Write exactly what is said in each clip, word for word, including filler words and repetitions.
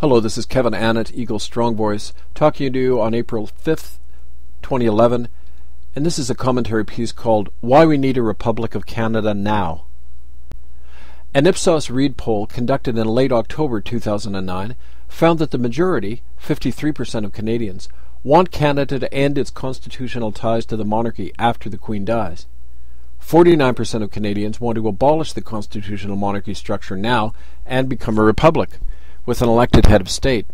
Hello, this is Kevin Annett, Eagle Strong Voice, talking to you on April fifth, twenty eleven, and this is a commentary piece called Why We Need a Republic of Canada Now. An Ipsos Reid poll conducted in late October two thousand nine found that the majority, fifty-three percent of Canadians, want Canada to end its constitutional ties to the monarchy after the Queen dies. forty-nine percent of Canadians want to abolish the constitutional monarchy structure now and become a republic, with an elected head of state.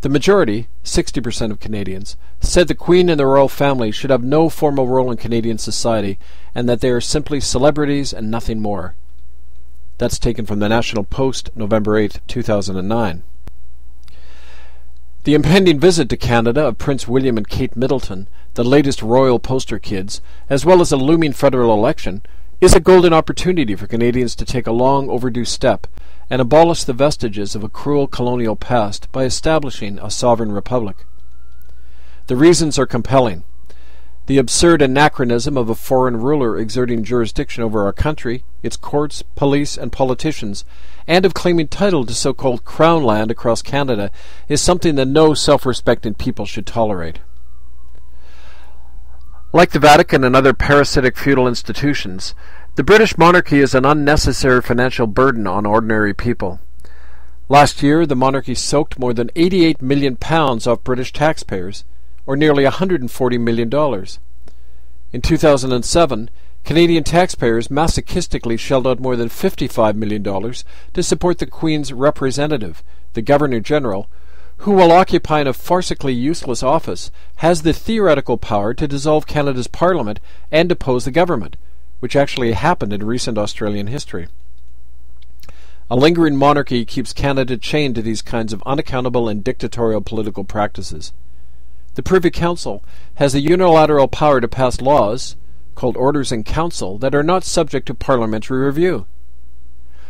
The majority, sixty percent of Canadians, said the Queen and the royal family should have no formal role in Canadian society and that they are simply celebrities and nothing more. That's taken from the National Post, November eighth, two thousand nine. The impending visit to Canada of Prince William and Kate Middleton, the latest royal poster kids, as well as a looming federal election, is a golden opportunity for Canadians to take a long overdue step and abolish the vestiges of a cruel colonial past by establishing a sovereign republic. The reasons are compelling. The absurd anachronism of a foreign ruler exerting jurisdiction over our country, its courts, police, and politicians, and of claiming title to so-called crown land across Canada is something that no self-respecting people should tolerate. Like the Vatican and other parasitic feudal institutions, the British monarchy is an unnecessary financial burden on ordinary people. Last year, the monarchy soaked more than eighty-eight million pounds off British taxpayers, or nearly one hundred forty million dollars. In two thousand seven, Canadian taxpayers masochistically shelled out more than fifty-five million dollars to support the Queen's representative, the Governor-General, who, while occupying a farcically useless office, has the theoretical power to dissolve Canada's Parliament and depose the government, which actually happened in recent Australian history. A lingering monarchy keeps Canada chained to these kinds of unaccountable and dictatorial political practices. The Privy Council has the unilateral power to pass laws, called Orders in Council, that are not subject to parliamentary review.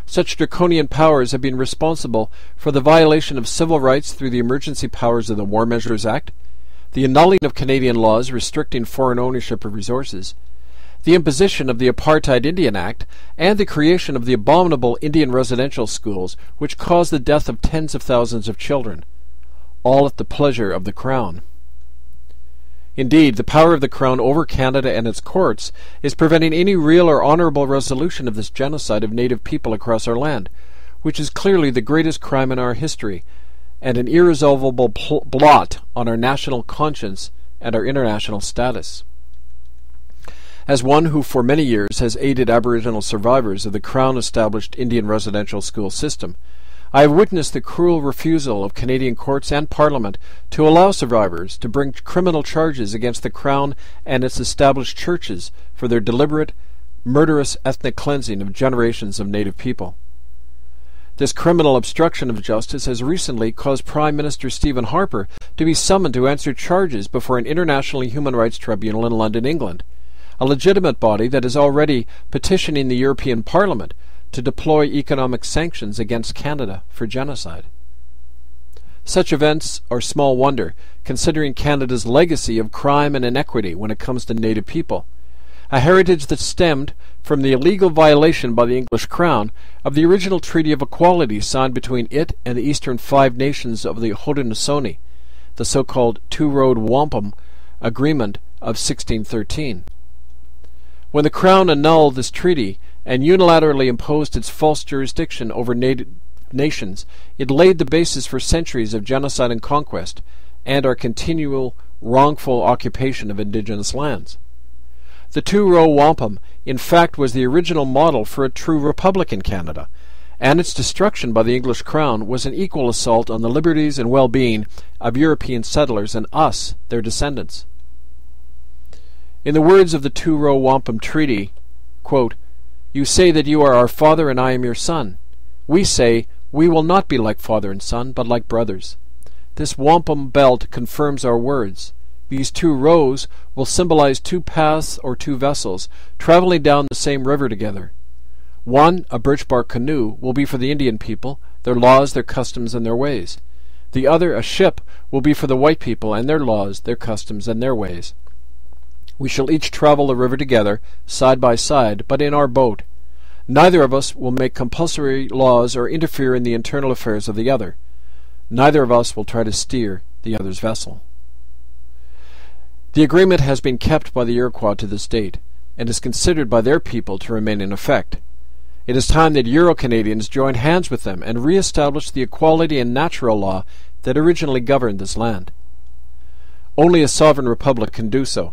Such draconian powers have been responsible for the violation of civil rights through the emergency powers of the War Measures Act, the annulling of Canadian laws restricting foreign ownership of resources, the imposition of the apartheid Indian Act, and the creation of the abominable Indian residential schools, which caused the death of tens of thousands of children, all at the pleasure of the Crown. Indeed, the power of the Crown over Canada and its courts is preventing any real or honourable resolution of this genocide of native people across our land, which is clearly the greatest crime in our history, and an irresolvable pl- blot on our national conscience and our international status. As one who for many years has aided Aboriginal survivors of the Crown-established Indian residential school system, I have witnessed the cruel refusal of Canadian courts and Parliament to allow survivors to bring criminal charges against the Crown and its established churches for their deliberate, murderous ethnic cleansing of generations of Native people. This criminal obstruction of justice has recently caused Prime Minister Stephen Harper to be summoned to answer charges before an international human rights tribunal in London, England, a legitimate body that is already petitioning the European Parliament to deploy economic sanctions against Canada for genocide. Such events are small wonder, considering Canada's legacy of crime and inequity when it comes to Native people, a heritage that stemmed from the illegal violation by the English Crown of the original Treaty of Equality signed between it and the eastern Five Nations of the Haudenosaunee, the so-called Two Row Wampum Agreement of sixteen thirteen. When the Crown annulled this treaty and unilaterally imposed its false jurisdiction over native nations, it laid the basis for centuries of genocide and conquest and our continual wrongful occupation of indigenous lands. The two-row wampum, in fact, was the original model for a true republic in Canada, and its destruction by the English Crown was an equal assault on the liberties and well-being of European settlers and us, their descendants. In the words of the Two Row Wampum Treaty, quote, "You say that you are our father and I am your son. We say, we will not be like father and son, but like brothers. This wampum belt confirms our words. These two rows will symbolize two paths or two vessels, traveling down the same river together. One, a birch bark canoe, will be for the Indian people, their laws, their customs, and their ways. The other, a ship, will be for the white people and their laws, their customs, and their ways. We shall each travel the river together, side by side, but in our boat. Neither of us will make compulsory laws or interfere in the internal affairs of the other. Neither of us will try to steer the other's vessel. The agreement has been kept by the Iroquois to this date, and is considered by their people to remain in effect. It is time that Euro-Canadians join hands with them and re-establish the equality and natural law that originally governed this land. Only a sovereign republic can do so.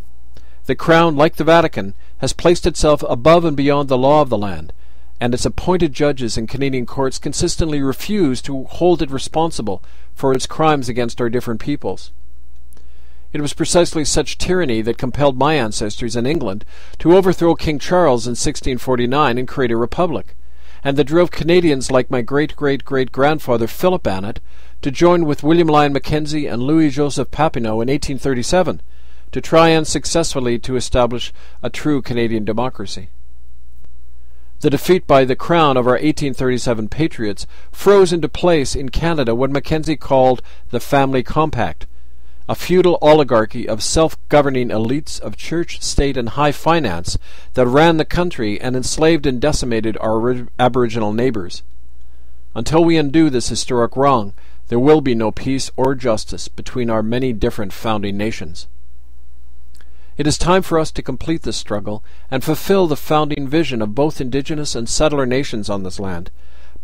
The Crown, like the Vatican, has placed itself above and beyond the law of the land, and its appointed judges in Canadian courts consistently refuse to hold it responsible for its crimes against our different peoples. It was precisely such tyranny that compelled my ancestors in England to overthrow King Charles in sixteen forty-nine and create a republic, and that drove Canadians like my great-great-great-grandfather Philip Annett to join with William Lyon Mackenzie and Louis-Joseph Papineau in eighteen thirty-seven to try unsuccessfully to establish a true Canadian democracy. The defeat by the Crown of our eighteen thirty-seven patriots froze into place in Canada what Mackenzie called the Family Compact, a feudal oligarchy of self-governing elites of church, state, and high finance that ran the country and enslaved and decimated our Aboriginal neighbours. Until we undo this historic wrong, there will be no peace or justice between our many different founding nations. It is time for us to complete this struggle and fulfill the founding vision of both indigenous and settler nations on this land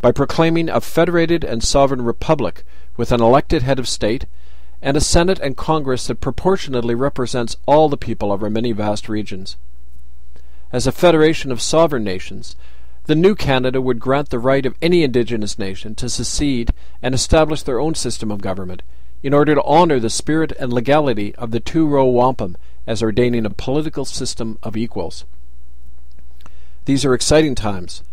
by proclaiming a federated and sovereign republic with an elected head of state and a Senate and Congress that proportionately represents all the people of our many vast regions. As a federation of sovereign nations, the new Canada would grant the right of any indigenous nation to secede and establish their own system of government, in order to honor the spirit and legality of the Two Row Wampum as ordaining a political system of equals. These are exciting times.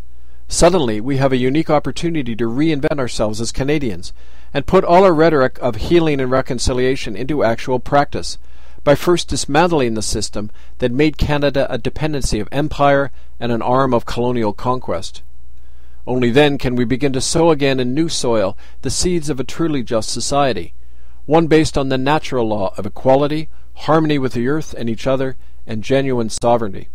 Suddenly, we have a unique opportunity to reinvent ourselves as Canadians and put all our rhetoric of healing and reconciliation into actual practice by first dismantling the system that made Canada a dependency of empire and an arm of colonial conquest. Only then can we begin to sow again in new soil the seeds of a truly just society, one based on the natural law of equality, harmony with the earth and each other, and genuine sovereignty.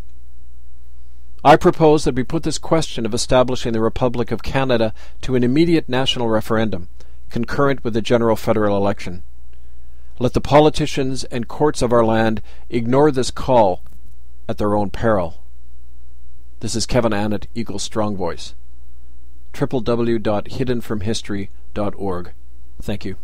I propose that we put this question of establishing the Republic of Canada to an immediate national referendum, concurrent with the general federal election. Let the politicians and courts of our land ignore this call at their own peril. This is Kevin Annett, Eagle Strong Voice. w w w dot hidden from history dot org. Thank you.